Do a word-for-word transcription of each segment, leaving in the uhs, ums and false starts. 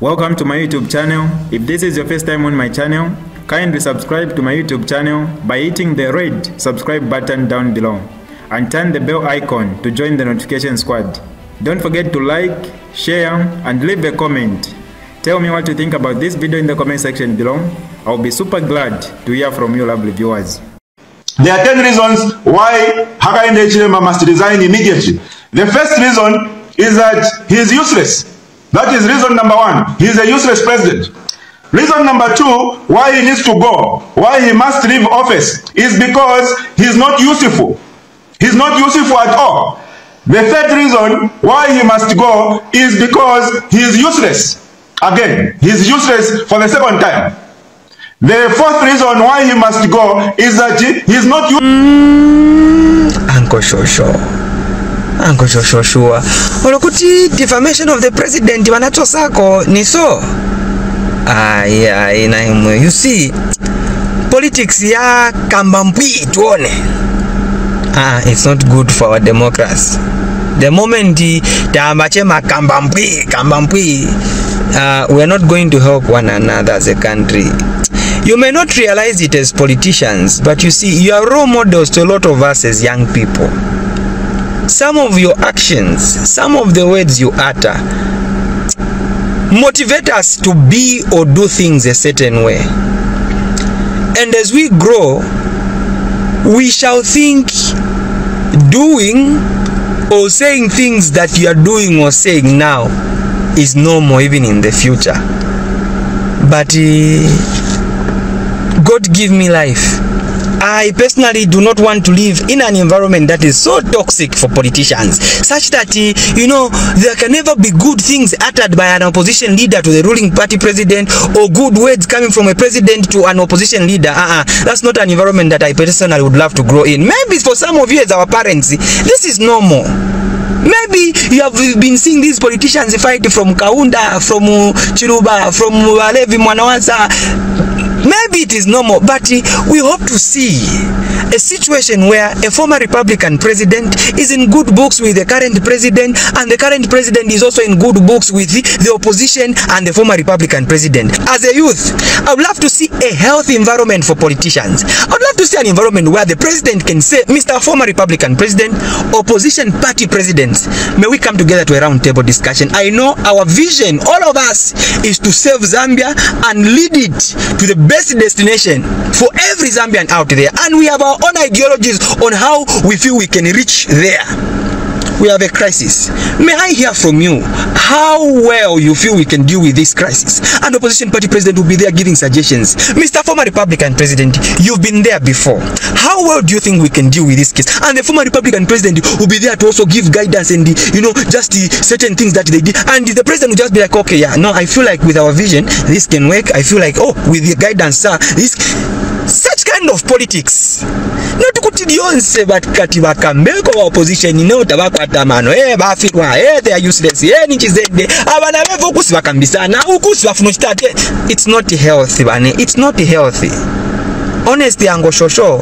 Welcome to my YouTube channel. If this is your first time on my channel, kindly subscribe to my YouTube channel by hitting the red subscribe button down below and turn the bell icon to join the notification squad. Don't forget to like, share and leave a comment. Tell me what you think about this video in the comment section below. I'll be super glad to hear from you lovely viewers. There are ten reasons why Hakainde Hichilema must resign immediately. The first reason is that he is useless. That is reason number one. He is a useless president. Reason number two, why he needs to go, why he must leave office, is because he is not useful. He is not useful at all. The third reason why he must go is because he is useless. Again, he is useless for the second time. The fourth reason why he must go is that he is not useful. Uncle Shosho. Uncle Joshua, olokuti defamation of the president wanacho sako ni so. Ai ai na himwe. You see, politics ya kambampi tuone. Ah, it's not good for our democracy. The moment taambachema kambampi kambampi, uh, we are not going to help one another as a country. You may not realize it as politicians, but you see, you are role models to a lot of us as young people. Some of your actions, some of the words you utter, motivate us to be or do things a certain way. And as we grow, we shall think doing or saying things that you are doing or saying now is normal even in the future. But uh, God give me life. I personally do not want to live in an environment that is so toxic for politicians, such that, you know, there can never be good things uttered by an opposition leader to the ruling party president, or good words coming from a president to an opposition leader. Uh-uh. That's not an environment that I personally would love to grow in. Maybe for some of you as our parents, this is normal. Maybe you have been seeing these politicians fight from Kaunda, from Chiruba, from Walevi Mwanawansa. Maybe it is normal, but we hope to see a situation where a former Republican president is in good books with the current president, and the current president is also in good books with the opposition and the former Republican president. As a youth, I would love to see a healthy environment for politicians. I would love to see an environment where the president can say, Mister Former Republican President, opposition party presidents, may we come together to a roundtable discussion. I know our vision, all of us, is to save Zambia and lead it to the best destination for every Zambian out there, and we have our own ideologies on how we feel we can reach there. We have a crisis. May I hear from you how well you feel we can deal with this crisis? And opposition party president will be there giving suggestions. Mister Former Republican President, you've been there before. How well do you think we can deal with this case? And the former Republican president will be there to also give guidance and, you know, just the certain things that they did. And the president will just be like, okay, yeah, no, I feel like with our vision, this can work. I feel like, oh, with the guidance, sir, this... Such kind of politics. Not kutidionse but katiba kambeko wa opposition ino tabako atamano. Eh bafitwa, eh they are useless. Eh nichizende. Abana bevo kusiba kambisana, ukusiba funuchita. It's not healthy, bane. It's not healthy. Honestly, Uncle Shosho,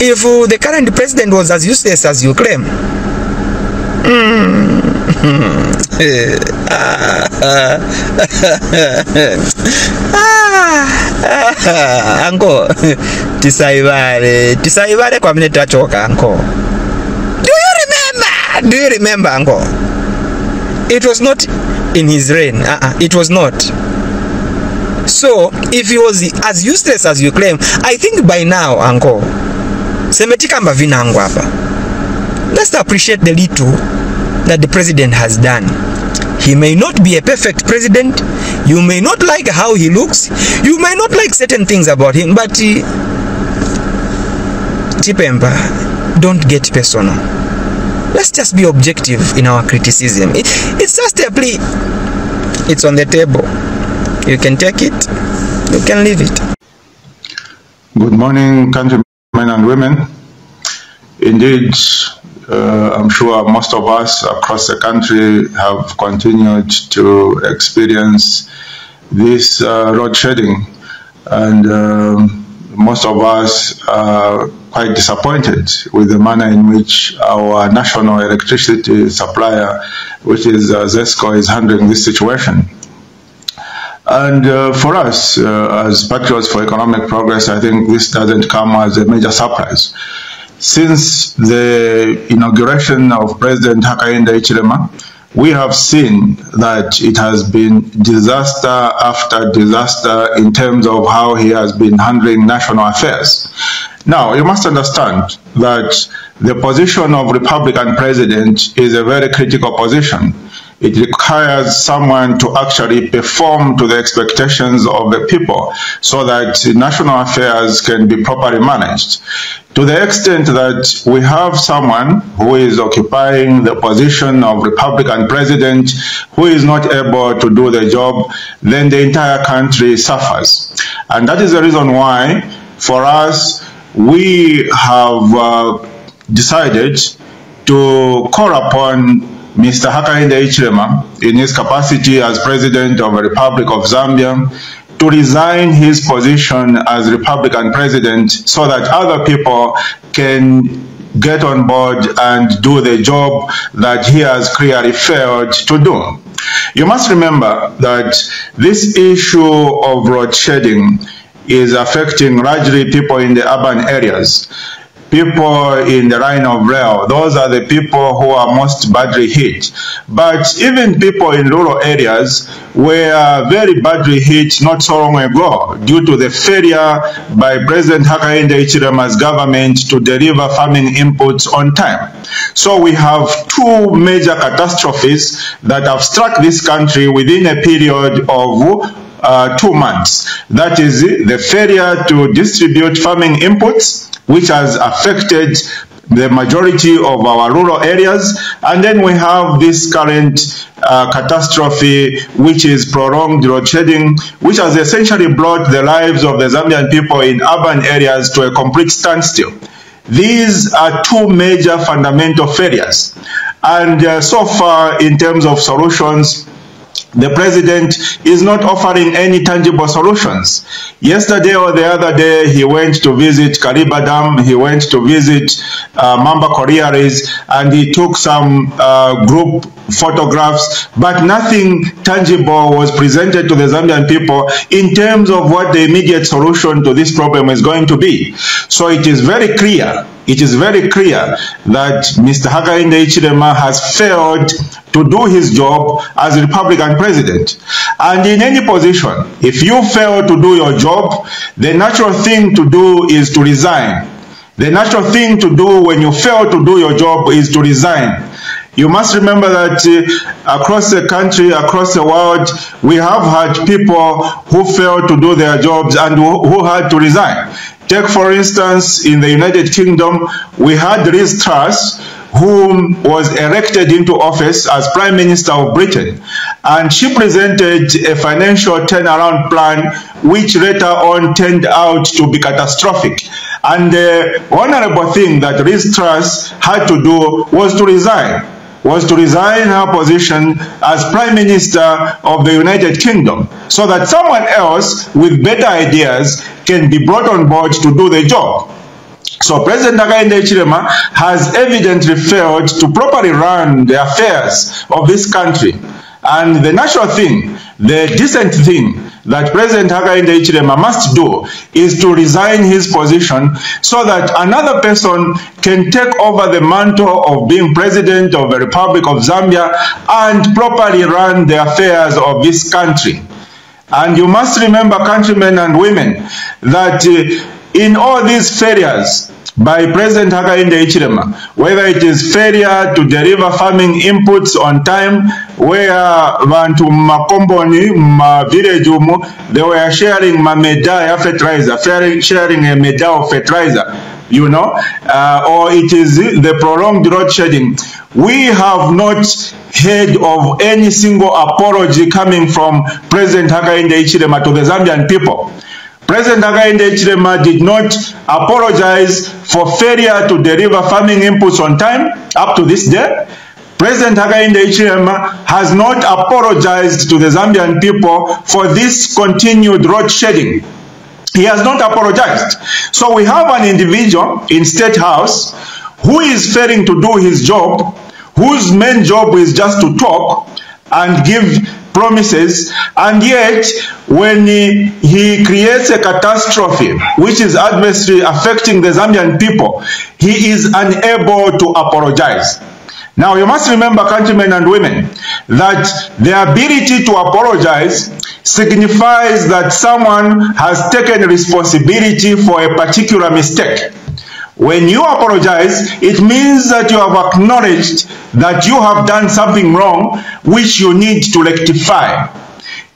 if uh, the current president was as useless as you claim, mm, ah, anko tisaivare tisaivare kwa mine tachoka anko. Do you remember? Do you remember anko? It was not in his reign. Uh -uh, it was not. So if he was as useless as you claim, I think by now anko, semetika mbavina anko hapa. Let's appreciate the little that the president has done. He may not be a perfect president. You may not like how he looks. You may not like certain things about him, but uh, Chipemba, don't get personal. Let's just be objective in our criticism. It, it's just a plea. It's on the table. You can take it They can leave it. Good morning, countrymen and women. Indeed, uh, I'm sure most of us across the country have continued to experience this uh, road shedding, and uh, most of us are quite disappointed with the manner in which our national electricity supplier, which is uh, ZESCO, is handling this situation. And uh, for us, uh, as patriots for economic progress, I think this doesn't come as a major surprise. Since the inauguration of President Hakainde Hichilema, we have seen that it has been disaster after disaster in terms of how he has been handling national affairs. Now, you must understand that the position of Republican president is a very critical position. It requires someone to actually perform to the expectations of the people so that national affairs can be properly managed. To the extent that we have someone who is occupying the position of Republican president who is not able to do the job, then the entire country suffers. And that is the reason why, for us, we have uh, decided to call upon Mister Hakainde Hichilema, in his capacity as President of the Republic of Zambia, to resign his position as Republican President so that other people can get on board and do the job that he has clearly failed to do. You must remember that this issue of road shedding is affecting largely people in the urban areas. People in the line of rail, those are the people who are most badly hit. But even people in rural areas were very badly hit not so long ago due to the failure by President Hakainde Hichilema's government to deliver farming inputs on time. So we have two major catastrophes that have struck this country within a period of Uh, two months. That is the failure to distribute farming inputs, which has affected the majority of our rural areas. And then we have this current uh, catastrophe, which is prolonged road shedding, which has essentially brought the lives of the Zambian people in urban areas to a complete standstill. These are two major fundamental failures. And uh, so far, in terms of solutions, the president is not offering any tangible solutions. Yesterday or the other day, he went to visit Kariba Dam, he went to visit uh, Mamba Korieres, and he took some uh, group photographs, but nothing tangible was presented to the Zambian people in terms of what the immediate solution to this problem is going to be. So it is very clear, it is very clear that Mister Hakainde Hichilema has failed to do his job as Republican president. And in any position, if you fail to do your job, the natural thing to do is to resign. The natural thing to do when you fail to do your job is to resign. You must remember that uh, across the country, across the world, we have had people who failed to do their jobs and who, who had to resign. Take, for instance, in the United Kingdom, we had Liz Truss, who was elected into office as Prime Minister of Britain. And she presented a financial turnaround plan, which later on turned out to be catastrophic. And the honorable thing that Liz Truss had to do was to resign, was to resign her position as Prime Minister of the United Kingdom, so that someone else with better ideas can be brought on board to do the job. So President Hakainde Hichilema has evidently failed to properly run the affairs of this country. And the natural thing, the decent thing that President Hakainde Hichilema must do is to resign his position so that another person can take over the mantle of being president of the Republic of Zambia and properly run the affairs of this country. And you must remember, countrymen and women, that uh, in all these failures by President Hakainde Hichilema, whether it is failure to deliver farming inputs on time, where Vantu Makomboni, Ma village umu, they were sharing ma medal fertilizer, sharing a medal fertilizer, you know, uh, or it is the prolonged road shedding. We have not heard of any single apology coming from President Hakainde Hichilema to the Zambian people. President Hakainde Hichilema did not apologize for failure to deliver farming inputs on time up to this day. President Hakainde Hichilema has not apologized to the Zambian people for this continued load shedding. He has not apologized. So we have an individual in State House who is failing to do his job, whose main job is just to talk and give promises, and yet when he, he creates a catastrophe which is adversely affecting the Zambian people, he is unable to apologize. Now you must remember, countrymen and women, that the ability to apologize signifies that someone has taken responsibility for a particular mistake. When you apologize, it means that you have acknowledged that you have done something wrong which you need to rectify.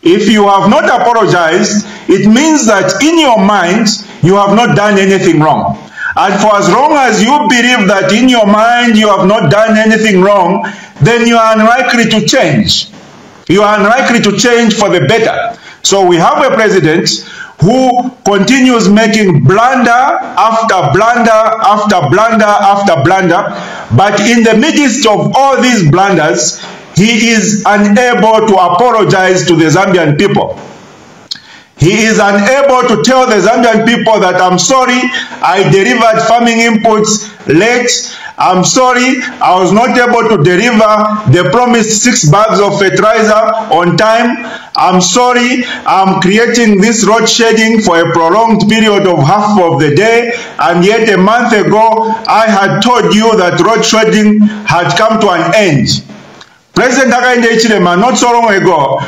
If you have not apologized, it means that in your mind you have not done anything wrong. And for as long as you believe that in your mind you have not done anything wrong, then you are unlikely to change. You are unlikely to change for the better. So we have a president who continues making blunder after blunder after blunder after blunder, but in the midst of all these blunders, he is unable to apologize to the Zambian people. He is unable to tell the Zambian people that I'm sorry, I delivered farming inputs late. I'm sorry, I was not able to deliver the promised six bags of fertilizer on time. I'm sorry, I'm creating this load shedding for a prolonged period of half of the day, and yet a month ago I had told you that load shedding had come to an end. President Hakainde Hichilema, not so long ago,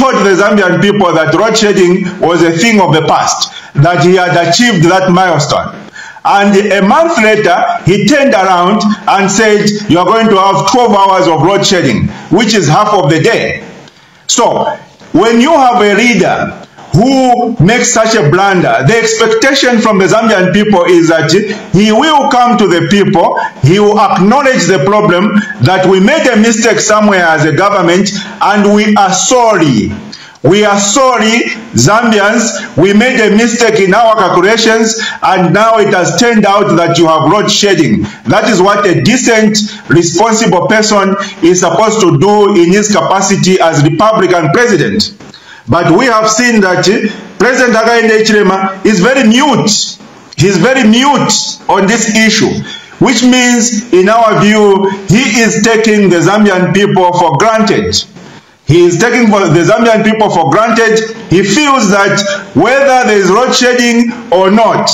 told the Zambian people that load shedding was a thing of the past, that he had achieved that milestone. And a month later, he turned around and said, you are going to have twelve hours of load shedding, which is half of the day. So, when you have a leader who makes such a blunder, the expectation from the Zambian people is that he will come to the people, he will acknowledge the problem, that we made a mistake somewhere as a government, and we are sorry. We are sorry, Zambians, we made a mistake in our calculations, and now it has turned out that you have load shedding. That is what a decent, responsible person is supposed to do in his capacity as Republican president. But we have seen that President Hakainde Hichilema is very mute. He is very mute on this issue, which means, in our view, he is taking the Zambian people for granted. He is taking for the Zambian people for granted. He feels that whether there is load shedding or not,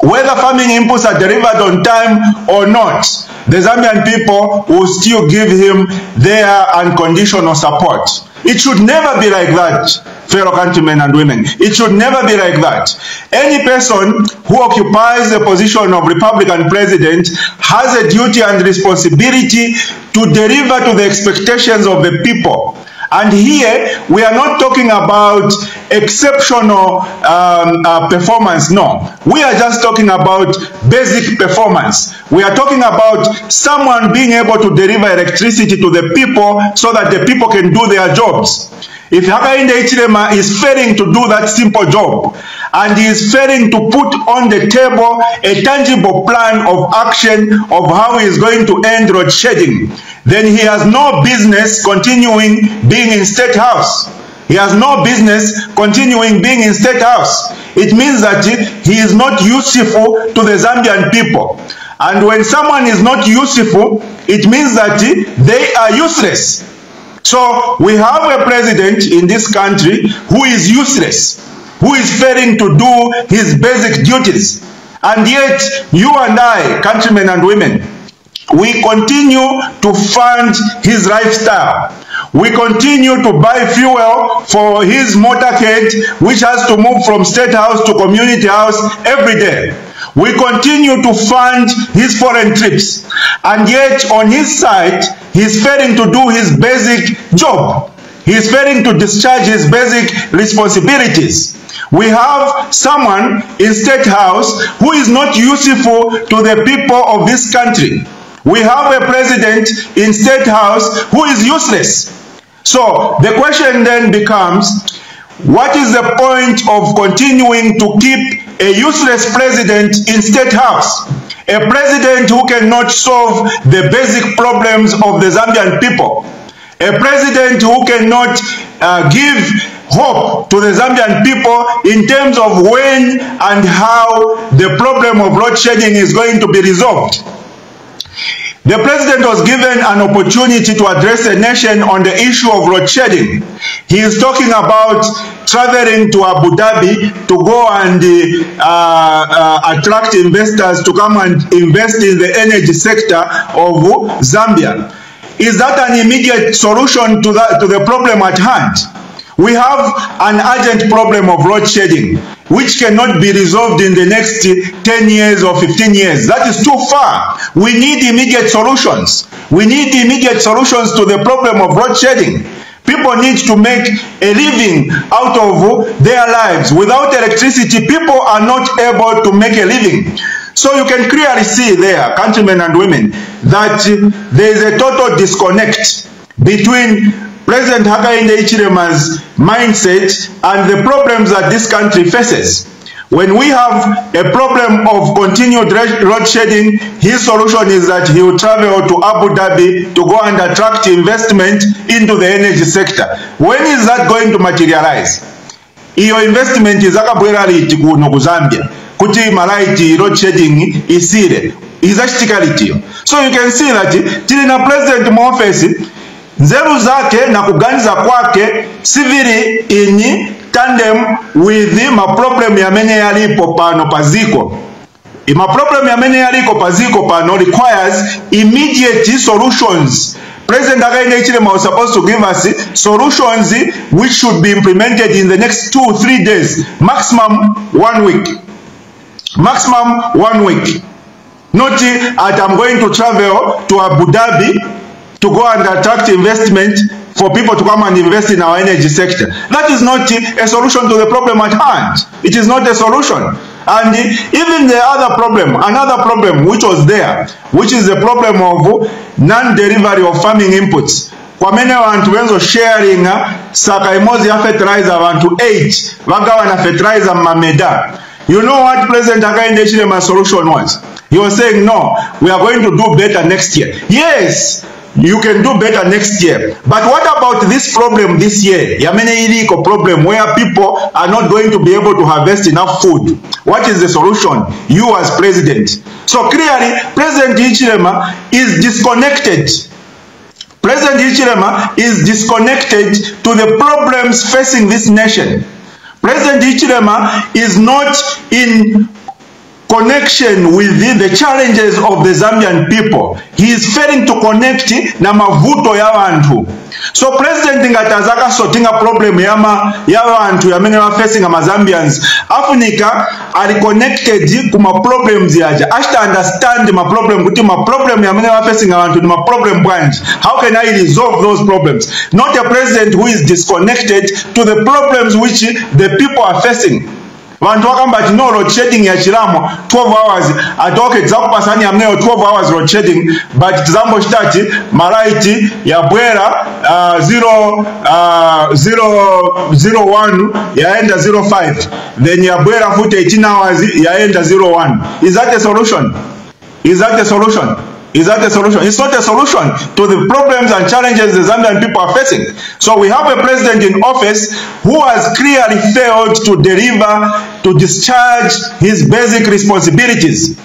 whether farming inputs are delivered on time or not, the Zambian people will still give him their unconditional support. It should never be like that, fellow countrymen and women. It should never be like that. Any person who occupies the position of Republican president has a duty and responsibility to deliver to the expectations of the people. And here, we are not talking about exceptional um, uh, performance, no. We are just talking about basic performance. We are talking about someone being able to deliver electricity to the people so that the people can do their jobs. If Hakainde Hichilema is failing to do that simple job, and he is failing to put on the table a tangible plan of action of how he is going to end load shedding, then he has no business continuing being in State House. He has no business continuing being in State House. It means that he is not useful to the Zambian people. And when someone is not useful, it means that they are useless. So we have a president in this country who is useless, who is failing to do his basic duties. And yet, you and I, countrymen and women, we continue to fund his lifestyle. We continue to buy fuel for his motorcade, which has to move from State House to Community House every day. We continue to fund his foreign trips. And yet, on his side, he's failing to do his basic job. He's failing to discharge his basic responsibilities. We have someone in State House who is not useful to the people of this country. We have a president in State House who is useless. So the question then becomes, what is the point of continuing to keep a useless president in State House? A president who cannot solve the basic problems of the Zambian people. A president who cannot uh, give hope to the Zambian people in terms of when and how the problem of load shedding is going to be resolved. The president was given an opportunity to address the nation on the issue of load shedding. He is talking about traveling to Abu Dhabi to go and uh, uh, attract investors to come and invest in the energy sector of Zambia. Is that an immediate solution to, that, to the problem at hand? We have an urgent problem of load shedding, which cannot be resolved in the next ten years or fifteen years. That is too far. We need immediate solutions. We need immediate solutions to the problem of load shedding. People need to make a living out of their lives. Without electricity, people are not able to make a living. So you can clearly see there, countrymen and women, that there is a total disconnect between President Hakainde Hichilema's mindset and the problems that this country faces. When we have a problem of continued load shedding, his solution is that he will travel to Abu Dhabi to go and attract investment into the energy sector. When is that going to materialize? Iyo investment izakabweraliti kuno ku Zambia kuti malaiti load shedding isire izashikalitiyo. So you can see that tilina president muofesi nzeru zake na kuganiza kwake siviri ini tandem with maproblemu yamene yalipo pano paziko. Maproblemu yamene yaliko paziko pano requires immediate solutions. President Hakainde Hichilema was supposed to give us solutions which should be implemented in the next two, three days. Maximum one week. Maximum one week. Not that I'm going to travel to Abu Dhabi to go and attract investment for people to come and invest in our energy sector. That is not a solution to the problem at hand. It is not a solution. And even the other problem, another problem which was there, which is the problem of non-delivery of farming inputs. Kwamene wantu wenzo sharing, saka imozi ya fertilizer wantu eight, wagawa na fertilizer mameda. You know what President Hakainde Hichilema's solution was? He was saying, no, we are going to do better next year. Yes! You can do better next year. But what about this problem this year? Yamene iliko problem where people are not going to be able to harvest enough food. What is the solution? You as president. So clearly, President Hichilema is disconnected. President Hichilema is disconnected to the problems facing this nation. President Hichilema is not in connection with the, the challenges of the Zambian people. He is failing to connect na mavuto ya wantu. So President ngatazaka sotinga problem yama ya wantu yamene wa facing ama Zambians. Afunika are connected kuma problems yaja. Ashta understand ma problem kuti ma problem yamene wa facing ama wantu ma problem branch. How can I resolve those problems? Not a president who is disconnected to the problems which the people are facing. Vantu wakamba tino load shedding ya Chilamo twelve hours atoke example sani amneo twelve hours load shedding but zambo shtati malaiti ya bwera zero one yaenda zero five then ya bwera futa eighteen hours yaenda zero one. Is that a solution? Is that a solution? Is that a solution? It's not a solution to the problems and challenges the Zambian people are facing. So we have a president in office who has clearly failed to deliver, to discharge his basic responsibilities.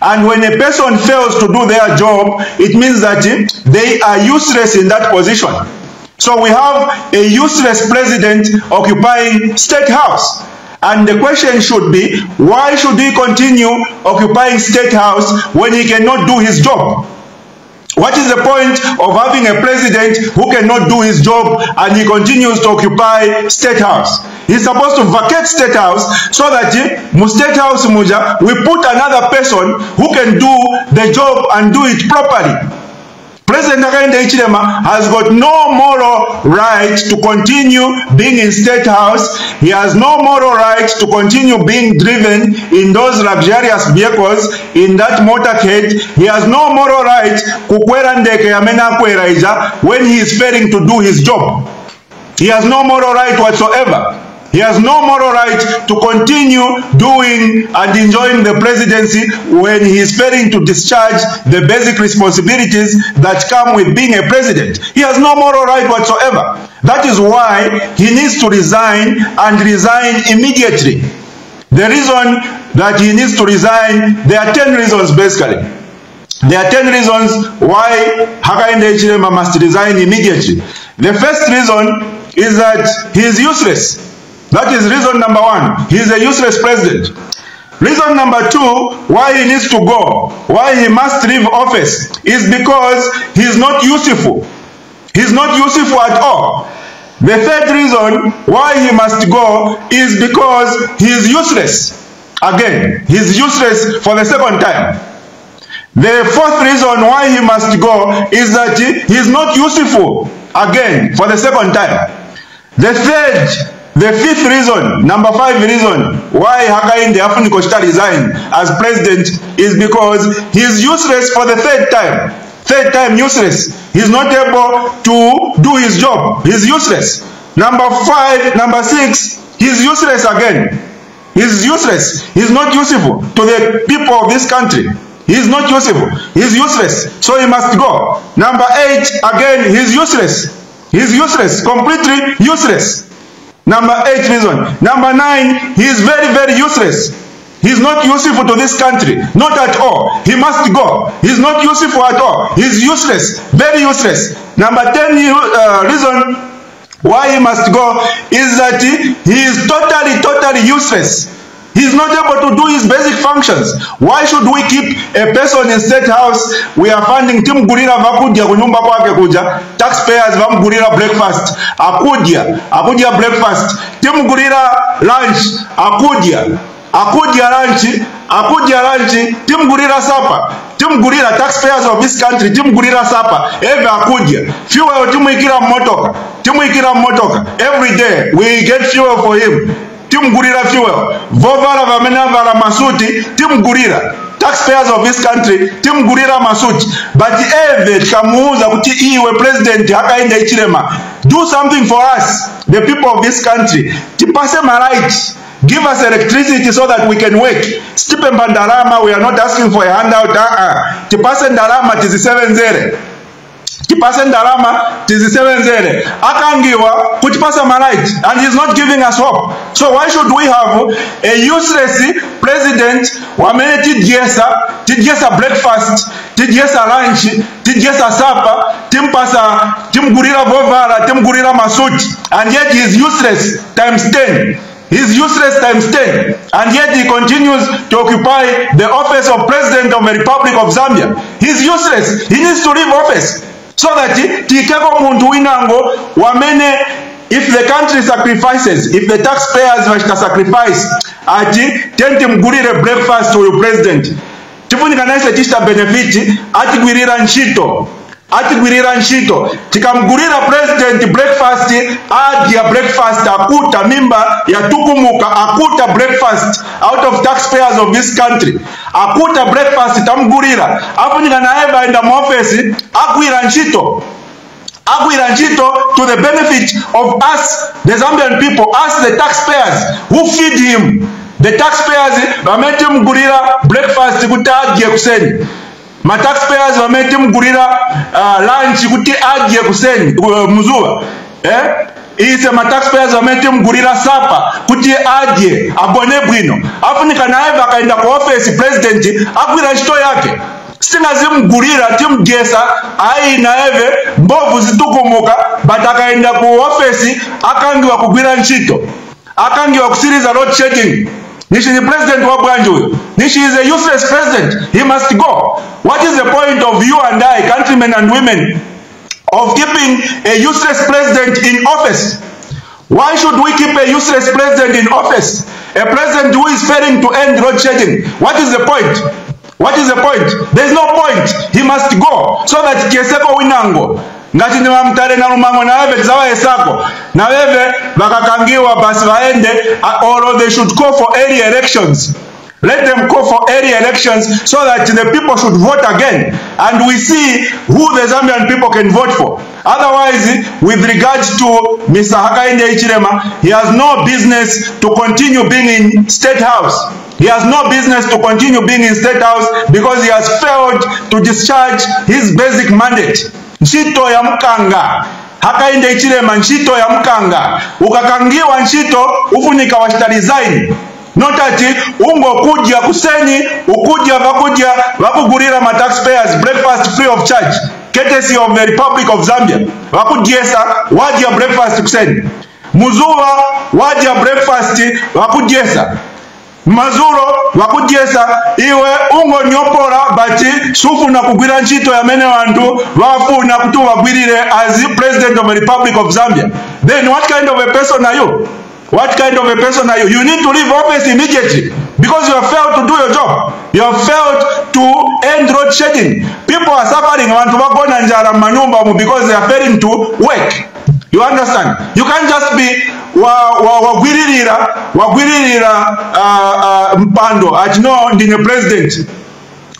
And when a person fails to do their job, it means that they are useless in that position. So we have a useless president occupying State House. And the question should be, why should he continue occupying State House when he cannot do his job? What is the point of having a president who cannot do his job and he continues to occupy State House? He's supposed to vacate State House so that in State House Muja, we put another person who can do the job and do it properly. President Hakainde Hichilema has got no moral right to continue being in State House. He has no moral right to continue being driven in those luxurious vehicles, in that motorcade. He has no moral right when he is failing to do his job. He has no moral right whatsoever. He has no moral right to continue doing and enjoying the presidency when he is failing to discharge the basic responsibilities that come with being a president. He has no moral right whatsoever. That is why he needs to resign, and resign immediately. The reason that he needs to resign, there are ten reasons basically. There are ten reasons why Hakainde Hichilema must resign immediately. The first reason is that he is useless. That is reason number one. He is a useless president. Reason number two, why he needs to go, why he must leave office, is because he is not useful. He is not useful at all. The third reason why he must go is because he is useless. Again, he is useless for the second time. The fourth reason why he must go is that he is not useful. Again, for the second time. The third The fifth reason, number five reason, why Hakainde Hichilema resigned as president is because he is useless for the third time. Third time useless. He's not able to do his job. He's useless. Number five, number six, he's useless again. He's useless. He's not useful to the people of this country. He's not useful. He's useless. So he must go. Number eight, again, he's useless. He's useless. Completely useless. Number eight reason. Number nine, he is very, very useless. He is not useful to this country. Not at all. He must go. He is not useful at all. He is useless. Very useless. Number ten uh, reason why he must go is that he, he is totally, totally useless. He is not able to do his basic functions. Why should we keep a person in State House? We are funding Tim Gurira Vakudia Kunyumba Kwake Kuja. Taxpayers Vam Gurira breakfast. Akudia. Akudia breakfast. Tim Gurira lunch. Akudia. Akudia lunch. Akudia lunch. Tim Gurira supper. Tim Gurira, taxpayers of this country, Tim Gurira supper. Every Akudia. Fuel Tim Ikira Motoka. Tim Ikira Motoka. Every day we get fuel for him. Tim Gurira fuel, Vovara Vamena Vara Masuti, Tim Gurira, taxpayers of this country, Tim Gurira Masuti. But Eve Kamuza Kuti Iwe President Hakainde Hichilema, do something for us, the people of this country. Tipase Marite, give us electricity so that we can work. Stipe Mbandarama, we are not asking for a handout. Uh-uh. Tipase Ndarama Tizi Seven Zere. Tipasa ndarama tizi seven zere. Akangiwa kutipasa malite, and he's not giving us hope. So why should we have a useless president? Wamene tidjesa, tidjesa breakfast, tidjesa lunch, tidjesa supper, timpasa, timgurira bovara, timgurira masuti, and yet he's useless times ten. He's useless times ten, and yet he continues to occupy the office of President of the Republic of Zambia. He's useless. He needs to leave office. So that if the country sacrifices, if the taxpayers sacrifice, tentem gurire breakfast to the president. Atigwirira nshito tikamgurira president breakfast adia breakfast akuta mimba ya tukumuka akuta breakfast out of taxpayers of this country akuta breakfast tamgurira afu nikanaeva in the office akwira nshito akwira nshito to the benefit of us the Zambian people, us the taxpayers who feed him, the taxpayers bamete mgurira breakfast kutaadie kuseni. My taxpayers were made him gurira lunch, kuti agie kuseni muzua. Eh? Ise my taxpayers were made him gurira supper, kuti agie abone bwino. Afu nikanaeva kaenda kwa office president, akwira nshito yake. Sina zim gurira tim gesa ai naeve mbovu zitukomoka, but akaenda kwa office akangiwa kugwira nshito. Akangiwa kusiriza load shedding. Nishi is the president wa Bwanjo. Nishi is a useless president. He must go. What is the point of you and I, countrymen and women, of keeping a useless president in office? Why should we keep a useless president in office? A president who is failing to end road shedding. What is the point? What is the point? There is no point. He must go so that Keseko winango. Ngati ni mamtare na lumango na wewe kizawa esako. Na wewe wakakangiwa basi waende, or they should go for early elections. Let them go for early elections so that the people should vote again. And we see who the Zambian people can vote for. Otherwise, with regards to Mister Hakainde Hichilema, he has no business to continue being in State House. He has no business to continue being in State House because he has failed to discharge his basic mandate. Nshito ya mkanga. Hakainde Hichilema nshito ya mkanga. Ukakangiwa nshito, ufunika washitarizaini. Notati, ungo kujia kuseni, ukujia vakujia, wakugurira ma taxpayers, breakfast free of charge. Courtesy of the Republic of Zambia. Wakudiesa, wajia breakfast kuseni. Muzua, wajia breakfast, wakudiesa. Mazuro, wakudiesa, iwe ungo nyopora, bati, sufu na kugwira nchito ya mene wandu, wafu na kutu wagwirire as President of the Republic of Zambia. Then what kind of a person are you? What kind of a person are you? You need to leave office immediately because you have failed to do your job. You have failed to end road shedding. People are suffering because they are failing to work. You understand? You can't just be wagwiririra wagwiririra mpando at no ndine president.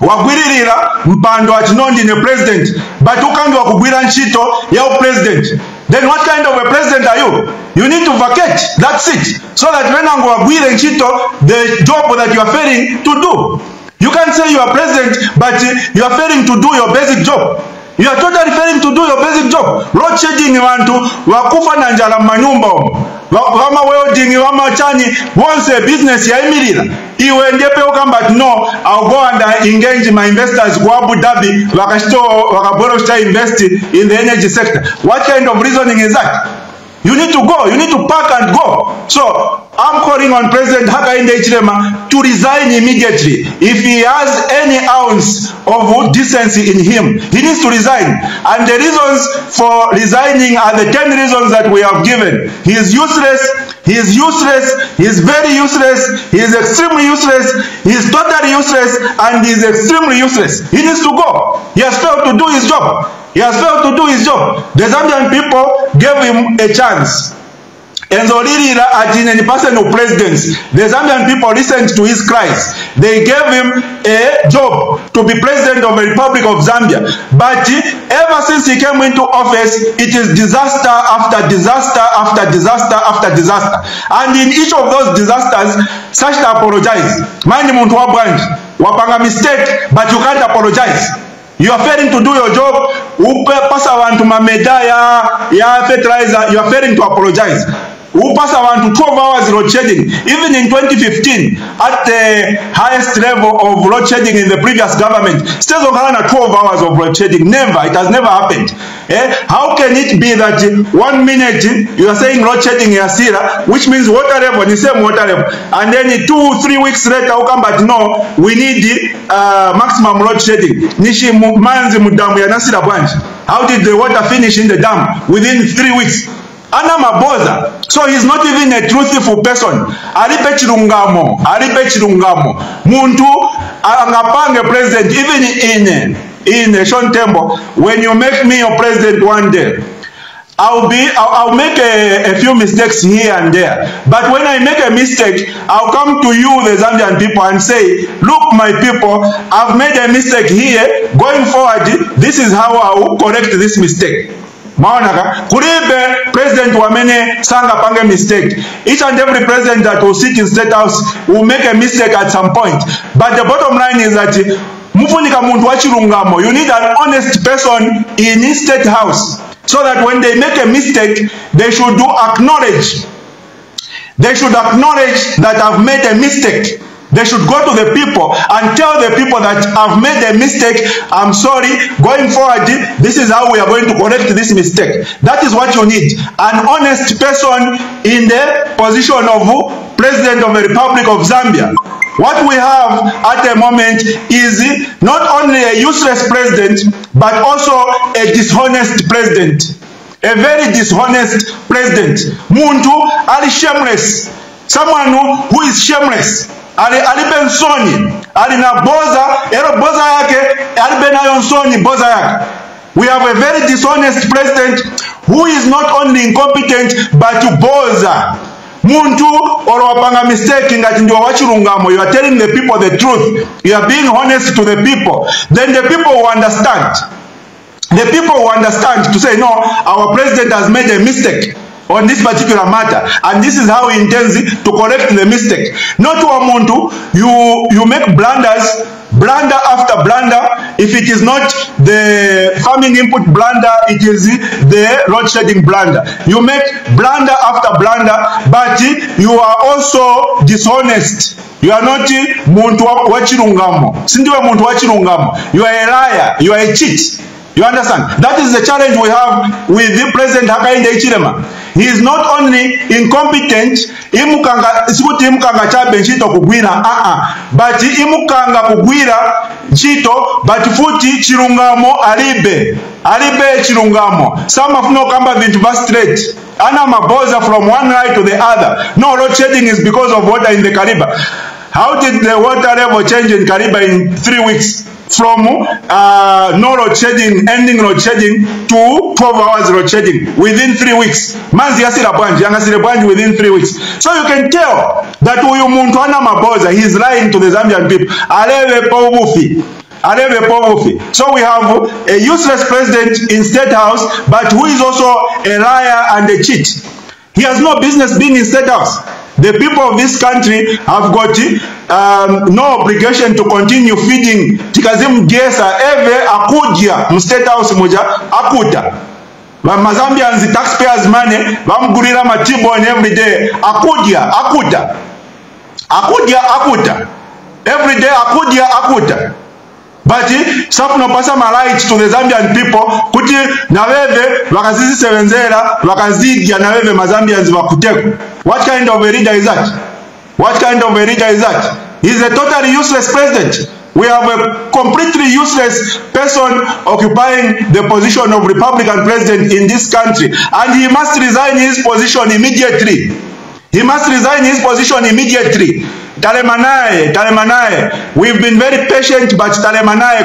Wagwiririra mpando at no ndine president. But who can't wakugwira nchito yao president? Then what kind of a president are you? You need to vacate. That's it. So that when I'm going to chito, the job that you are failing to do. You can't say you are president, but you are failing to do your basic job. You are totally failing to do your basic job. Road shedding wantu, wakufa na njala manyumba omu. Wama welding, wama chani, once a business ya imirila. Iwe ndepe uka, but no, I'll go and I engage my investors kwa Abu Dhabi, wakashito, wakaborosha invest in the energy sector. What kind of reasoning is that? You need to go. You need to pack and go. So, I'm calling on President Hakainde Hichilema to resign immediately. If he has any ounce of decency in him, he needs to resign. And the reasons for resigning are the ten reasons that we have given. He is useless. He is useless. He is very useless. He is extremely useless. He is totally useless. And he is extremely useless. He needs to go. He has failed to do his job. He has failed to do his job. The Zambian people gave him a chance. Enzolirira ajine ni person of presidents. The Zambian people listened to his cries. They gave him a job to be president of the Republic of Zambia. But ever since he came into office, it is disaster after disaster after disaster after disaster. And in each of those disasters, such to apologize. Mind muntu wa brand, wapanga mistake, but you can't apologize. You are failing to do your job. Upasa wantu mamedaya ya fertilizer. You are failing to apologize. Upasa wantu twelve hours road shedding. Even in twenty fifteen, at the highest level of road shedding in the previous government, States of Ghana twelve hours of road shedding. Never. It has never happened. Eh? How can it be that in one minute you are saying road shedding in Asira, which means water level, the same water level, and then two, three weeks later we come back, no, we need uh, maximum road shedding. How did the water finish in the dam within three weeks? So he's not even a truthful person. Alipe chirungamo, alipe chirungamo. Muntu angapange president even in in Sean Tembo, when you make me your president one day, I'll be, I'll, I'll make a, a few mistakes here and there. But when I make a mistake, I'll come to you, the Zambian people, and say, look, my people, I've made a mistake here. Going forward, this is how I will correct this mistake. Maonaka, Kuribe, President Wamene, Sanga Pange mistake. Each and every president that will sit in State House will make a mistake at some point. But the bottom line is that you need an honest person in his State House so that when they make a mistake, they should do acknowledge. They should acknowledge that I've made a mistake. They should go to the people and tell the people that I've made a mistake. I'm sorry. Going forward, this is how we are going to correct this mistake. That is what you need. An honest person in the position of President of the Republic of Zambia. What we have at the moment is not only a useless president, but also a dishonest president. A very dishonest president. Muntu ali shameless. Someone who is shameless. ali alibensoni ali na boza ero boza yake alibenayonsoni boza yake. We have a very dishonest president who is not only incompetent but boza. Muntu or wapanga mistake ngati ndio wachirungamo. You are telling the people the truth. You are being honest to the people. Then the people will understand. The people will understand to say, no, our president has made a mistake on this particular matter, and this is how he intends to correct the mistake. Not to Amuntu, you you make blunders, blunder after blunder. If it is not the farming input blunder, it is the road shading blunder. You make blunder after blunder, but you are also dishonest. You are not muntu wachirungamo. Sindiwe muntu wachirungamo. You are a liar. You are a cheat. You understand? That is the challenge we have with the President Hakainde Hichilema. He is not only incompetent, but imukanga kugwira chito, but futi chirungamo alibe. Alibe chirungamo. Some have no kamba vintu va straight. Ana maboza from one right to the other. No, load shedding is because of water in the Kariba. How did the water level change in Kariba in three weeks? From uh, no road shedding, ending road shedding to twelve hours road shedding within three weeks. Manzi yasirabwanji, yangasirabwanji within three weeks. So you can tell that uyu muntu ana maboza, he is lying to the Zambian people. Aleve paubufi. Aleve paubufi. So we have a useless president in State House, but who is also a liar and a cheat. He has no business being in State House. The people of this country have got um, no obligation to continue feeding Tikazimu Gesa Eve Akudia Mstate House Moja Akuta. Mazambians, taxpayers' money, Vamgurira Matibo and every day. Akudia, Akuta. Akudia, Akuta. Every day Akudia, Akuta. But sapno pasa malait to the Zambian people kuti naweve wakazisi sevenzera wakazidia naweve mazambians wakutegu. What kind of a leader is that? What kind of a leader is that? He's a totally useless president. We have a completely useless person occupying the position of Republican president in this country, and he must resign his position immediately. He must resign his position immediately. Talemanae, Talemanae. We've been very patient, but Talemanae,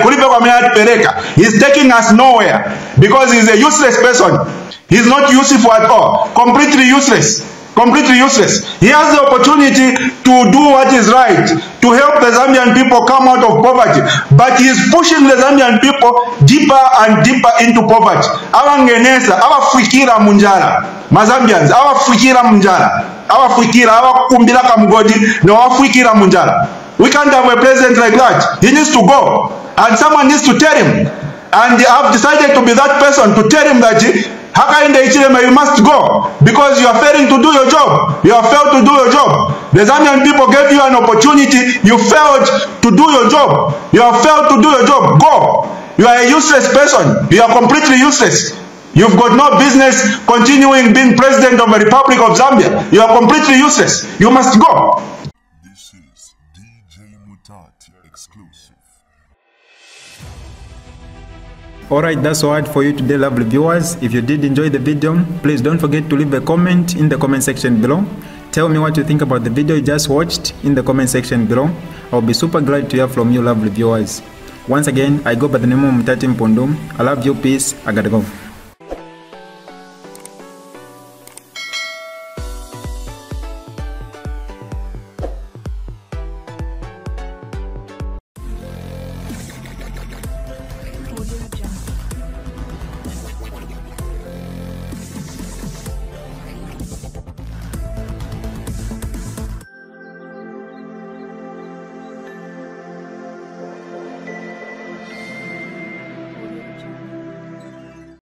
he's taking us nowhere because he's a useless person. He's not useful at all. Completely useless. Completely useless. He has the opportunity to do what is right, to help the Zambian people come out of poverty. But he is pushing the Zambian people deeper and deeper into poverty. Awa ngenesa, awa fikira munjara. Mazambians, awa fikira munjara. We can't have a president like that. He needs to go. And someone needs to tell him. And I've decided to be that person to tell him that Hakainde Hichilema, you must go. Because you are failing to do your job. You have failed to do your job. The Zambian people gave you an opportunity. You failed to do your job. You have failed to do your job. Go. You are a useless person. You are completely useless. You've got no business continuing being president of the Republic of Zambia. You are completely useless. You must go. This is D J Mutati exclusive. Alright, that's all right for you today, lovely viewers. If you did enjoy the video, please don't forget to leave a comment in the comment section below. Tell me what you think about the video you just watched in the comment section below. I'll be super glad to hear from you, lovely viewers. Once again, I go by the name of Mutati Mpundu. I love you, peace, I gotta go.